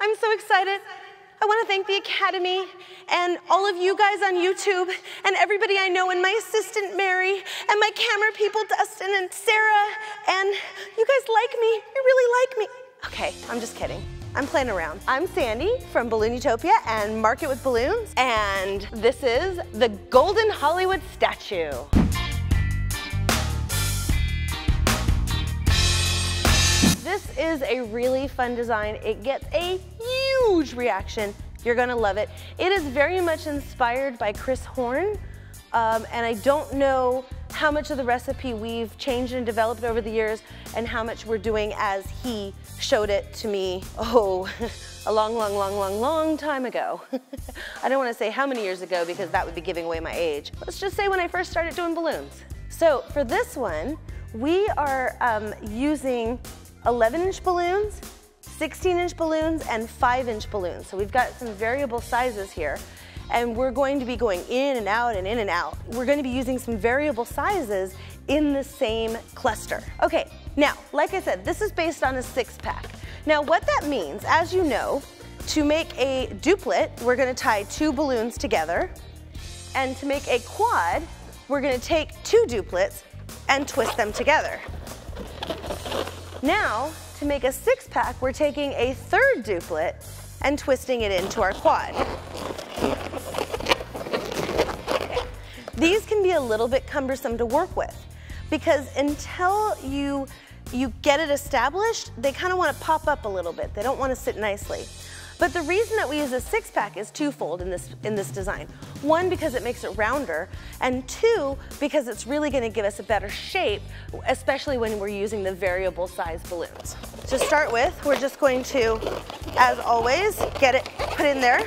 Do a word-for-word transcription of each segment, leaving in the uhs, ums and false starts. I'm so excited. I want to thank the Academy and all of you guys on YouTube and everybody I know and my assistant Mary and my camera people Dustin and Sarah, and you guys like me, you really like me. Okay, I'm just kidding. I'm playing around. I'm Sandy from Balloon Utopia and Market with Balloons, and this is the Golden Hollywood Statue. This is a really fun design. It gets a huge reaction. You're gonna love it. It is very much inspired by Chris Horn, um, and I don't know how much of the recipe we've changed and developed over the years and how much we're doing as he showed it to me, oh, a long, long, long, long, long time ago. I don't wanna say how many years ago because that would be giving away my age. Let's just say when I first started doing balloons. So for this one, we are um, using eleven inch balloons, sixteen inch balloons, and five inch balloons. So we've got some variable sizes here. And we're going to be going in and out and in and out. We're going to be using some variable sizes in the same cluster. Okay, now, like I said, this is based on a six pack. Now what that means, as you know, to make a duplet, we're going to tie two balloons together. And to make a quad, we're going to take two duplets and twist them together. Now, to make a six pack, we're taking a third duplet and twisting it into our quad. These can be a little bit cumbersome to work with because until you, you get it established, they kind of want to pop up a little bit. They don't want to sit nicely. But the reason that we use a six pack is twofold in this, in this design. One, because it makes it rounder, and two, because it's really going to give us a better shape, especially when we're using the variable size balloons. To start with, we're just going to, as always, get it put in there.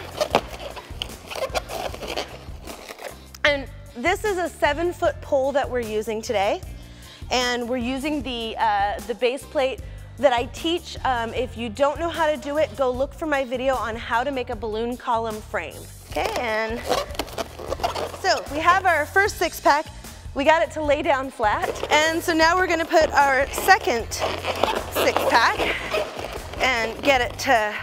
And this is a seven foot pole that we're using today. And we're using the, uh, the base plate that I teach. Um, if you don't know how to do it, go look for my video on how to make a balloon column frame. Okay, and so we have our first six pack. We got it to lay down flat. And so now we're gonna put our second six pack and get it to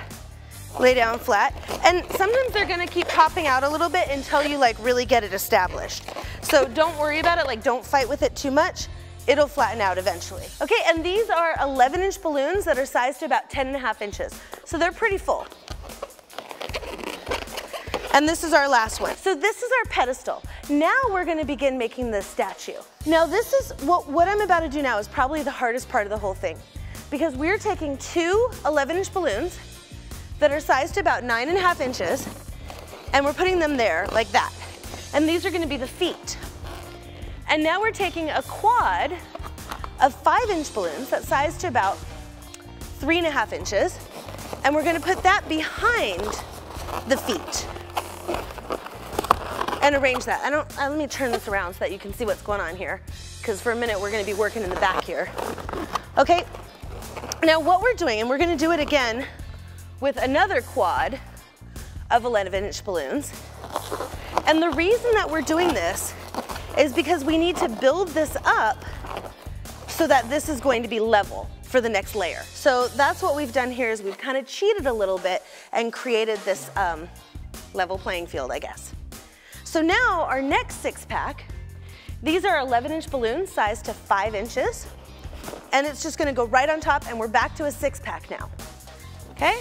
lay down flat. And sometimes they're gonna keep popping out a little bit until you like really get it established. So don't worry about it, like don't fight with it too much. It'll flatten out eventually. Okay, and these are eleven inch balloons that are sized to about ten and a half inches. So they're pretty full. And this is our last one. So this is our pedestal. Now we're gonna begin making the statue. Now this is, what, what I'm about to do now is probably the hardest part of the whole thing because we're taking two eleven inch balloons that are sized to about nine and a half inches and we're putting them there like that. And these are gonna be the feet. And now we're taking a quad of five inch balloons that's sized to about three and a half inches, and we're gonna put that behind the feet and arrange that. I don't, uh, let me turn this around so that you can see what's going on here, because for a minute we're gonna be working in the back here. Okay, now what we're doing, and we're gonna do it again with another quad of eleven inch balloons, and the reason that we're doing this is because we need to build this up so that this is going to be level for the next layer. So that's what we've done here, is we've kind of cheated a little bit and created this um, level playing field, I guess. So now our next six pack, these are eleven inch balloons sized to five inches, and it's just gonna go right on top, and we're back to a six pack now, okay?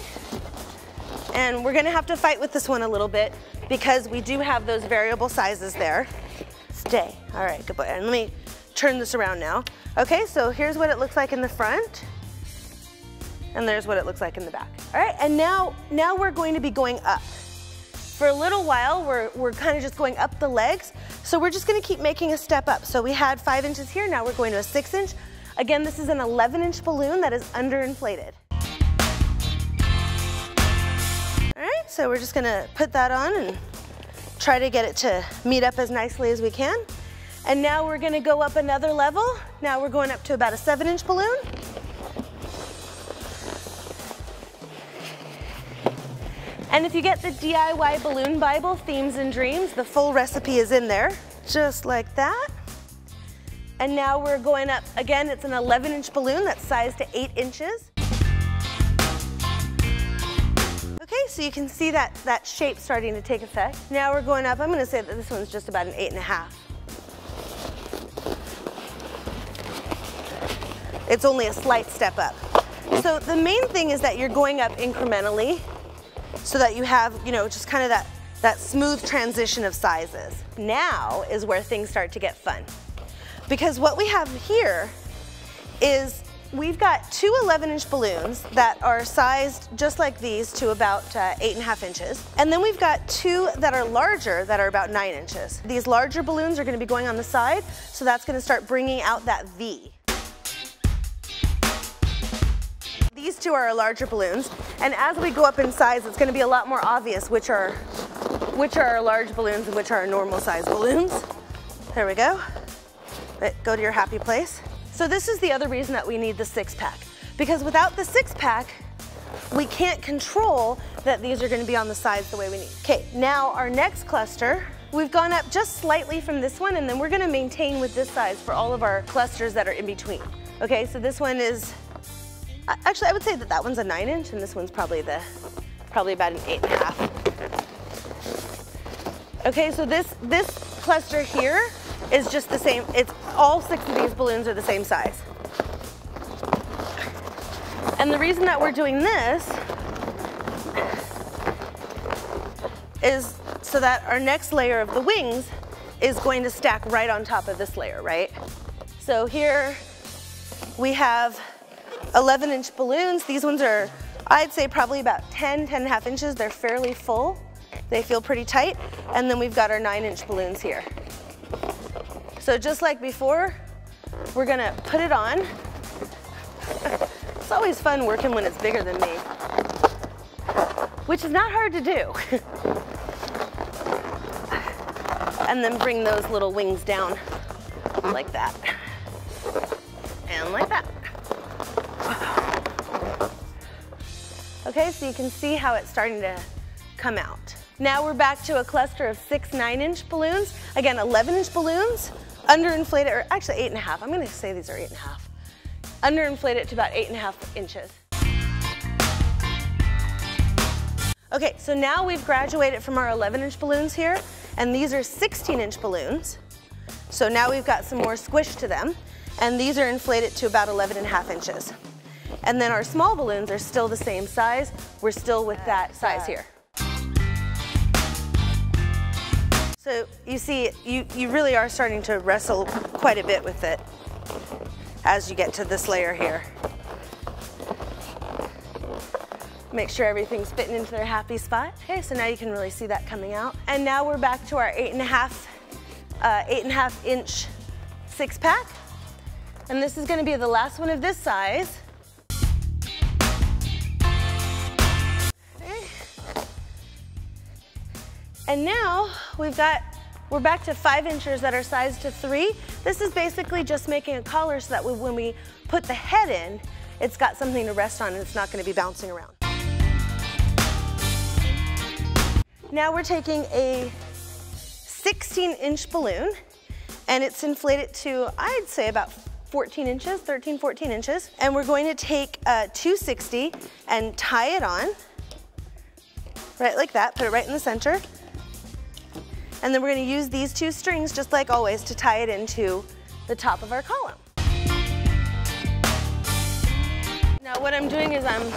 And we're gonna have to fight with this one a little bit because we do have those variable sizes there. Day. All right, good boy. And let me turn this around now. Okay, so here's what it looks like in the front, and there's what it looks like in the back. All right, and now, now we're going to be going up. For a little while, we're, we're kind of just going up the legs, so we're just gonna keep making a step up. So we had five inches here, now we're going to a six inch. Again, this is an eleven inch balloon that is underinflated. All right, so we're just gonna put that on and try to get it to meet up as nicely as we can. And now we're gonna go up another level. Now we're going up to about a seven inch balloon. And if you get the D I Y Balloon Bible, Themes and Dreams, the full recipe is in there, just like that. And now we're going up, again, it's an eleven inch balloon that's sized to eight inches. so you can see that, that shape starting to take effect. Now we're going up. I'm gonna say that this one's just about an eight and a half. It's only a slight step up. So the main thing is that you're going up incrementally so that you have, you know, just kind of that, that smooth transition of sizes. Now is where things start to get fun. Because what we have here is we've got two eleven inch balloons that are sized just like these to about uh, eight and a half inches. And then we've got two that are larger that are about nine inches. These larger balloons are gonna be going on the side, so that's gonna start bringing out that V. These two are our larger balloons, and as we go up in size, it's gonna be a lot more obvious which are, which are our large balloons and which are our normal size balloons. There we go. Go to your happy place. So this is the other reason that we need the six pack, because without the six pack, we can't control that these are gonna be on the sides the way we need. Okay, now our next cluster, we've gone up just slightly from this one, and then we're gonna maintain with this size for all of our clusters that are in between. Okay, so this one is, actually, I would say that that one's a nine inch, and this one's probably the probably about an eight and a half. Okay, so this this cluster here is just the same. It's all six of these balloons are the same size. And the reason that we're doing this is so that our next layer of the wings is going to stack right on top of this layer, right? So here we have eleven inch balloons. These ones are, I'd say, probably about ten, ten and a half inches. They're fairly full. They feel pretty tight. And then we've got our nine inch balloons here. So just like before, we're gonna put it on. It's always fun working when it's bigger than me, which is not hard to do. And then bring those little wings down like that and like that. Okay, so you can see how it's starting to come out. Now we're back to a cluster of six nine inch balloons. Again, eleven inch balloons, underinflated, or actually eight and a half. I'm gonna say these are eight and a half. Underinflated to about eight and a half inches. Okay, so now we've graduated from our eleven inch balloons here, and these are sixteen inch balloons. So now we've got some more squish to them, and these are inflated to about eleven and a half inches. And then our small balloons are still the same size. We're still with that size here. So you see, you, you really are starting to wrestle quite a bit with it as you get to this layer here. Make sure everything's fitting into their happy spot. Okay, so now you can really see that coming out. And now we're back to our eight and a half, uh, eight and a half inch six pack. And this is gonna be the last one of this size. And now we've got, we're back to five inchers that are sized to three. This is basically just making a collar so that we, when we put the head in, it's got something to rest on and it's not gonna be bouncing around. Now we're taking a sixteen inch balloon, and it's inflated to, I'd say, about fourteen inches, thirteen, fourteen inches. And we're going to take a two sixty and tie it on, right like that, put it right in the center. And then we're gonna use these two strings, just like always, to tie it into the top of our column. Now what I'm doing is I'm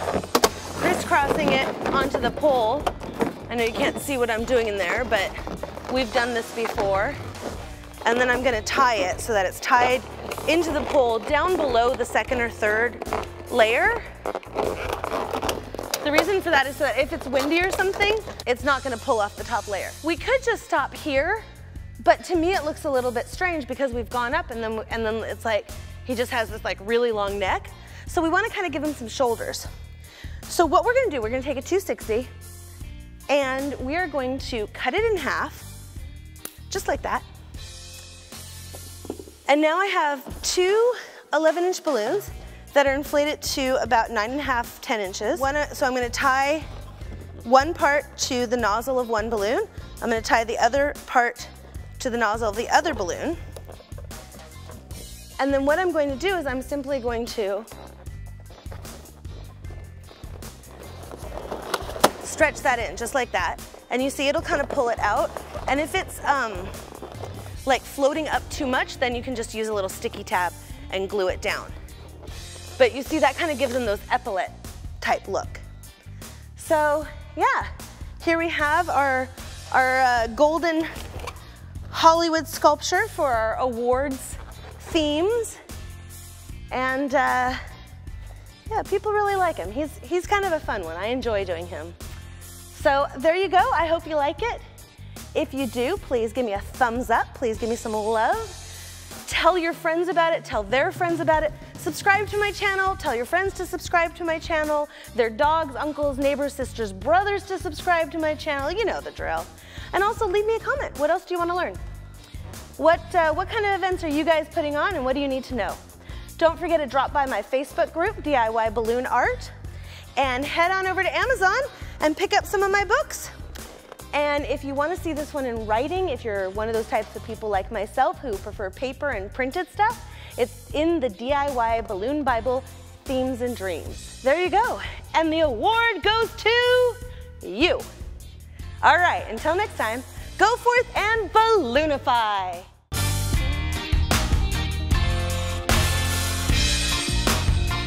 crisscrossing it onto the pole. I know you can't see what I'm doing in there, but we've done this before. And then I'm gonna tie it so that it's tied into the pole down below the second or third layer. The reason for that is so that if it's windy or something, it's not gonna pull off the top layer. We could just stop here, but to me it looks a little bit strange because we've gone up and then, and then it's like, he just has this like really long neck. So we wanna kinda give him some shoulders. So what we're gonna do, we're gonna take a two sixty and we are going to cut it in half, just like that. And now I have two eleven inch balloons that are inflated to about nine and a half, ten inches. One, so I'm gonna tie one part to the nozzle of one balloon. I'm gonna tie the other part to the nozzle of the other balloon. And then what I'm going to do is I'm simply going to stretch that in just like that, and you see it'll kind of pull it out. And if it's um, like floating up too much, then you can just use a little sticky tab and glue it down. But you see that kind of gives them those epaulet type look. So yeah, here we have our, our uh, Golden Hollywood sculpture for our awards themes. And uh, yeah, people really like him. He's, he's kind of a fun one. I enjoy doing him. So there you go. I hope you like it. If you do, please give me a thumbs up. Please give me some love. Tell your friends about it. Tell their friends about it. Subscribe to my channel. Tell your friends to subscribe to my channel. Their dogs, uncles, neighbors, sisters, brothers to subscribe to my channel. You know the drill. And also leave me a comment. What else do you want to learn? What, uh, what kind of events are you guys putting on, and what do you need to know? Don't forget to drop by my Facebook group, D I Y Balloon Art, and head on over to Amazon and pick up some of my books. And if you want to see this one in writing, if you're one of those types of people like myself who prefer paper and printed stuff, it's in the D I Y Balloon Bible, Themes and Dreams. There you go. And the award goes to you. All right, until next time, go forth and balloonify.